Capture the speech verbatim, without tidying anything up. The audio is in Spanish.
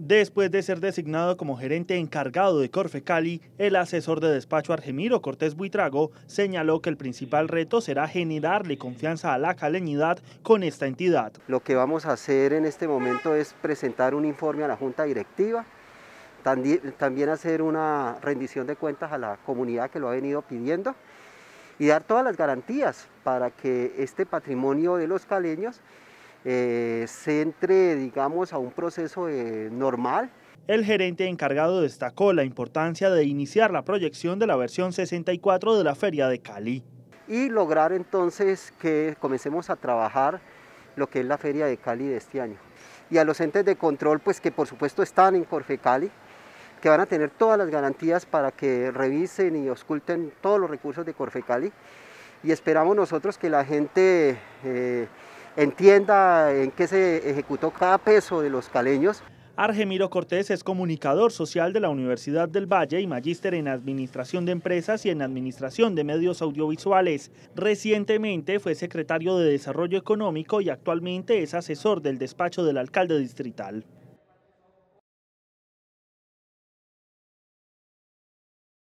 Después de ser designado como gerente encargado de Corfecali, el asesor de despacho Argemiro Cortés Buitrago señaló que el principal reto será generarle confianza a la caleñidad con esta entidad. Lo que vamos a hacer en este momento es presentar un informe a la Junta Directiva, también hacer una rendición de cuentas a la comunidad que lo ha venido pidiendo y dar todas las garantías para que este patrimonio de los caleños Eh, se entre, digamos, a un proceso eh, normal. El gerente encargado destacó la importancia de iniciar la proyección de la versión sesenta y cuatro de la Feria de Cali. Y lograr entonces que comencemos a trabajar lo que es la Feria de Cali de este año. Y a los entes de control, pues que por supuesto están en Corfecali, que van a tener todas las garantías para que revisen y ausculten todos los recursos de Corfecali. Y esperamos nosotros que la gente Eh, entienda en qué se ejecutó cada peso de los caleños. Argemiro Cortés es comunicador social de la Universidad del Valle y magíster en Administración de Empresas y en Administración de Medios Audiovisuales. Recientemente fue secretario de Desarrollo Económico y actualmente es asesor del despacho del alcalde distrital.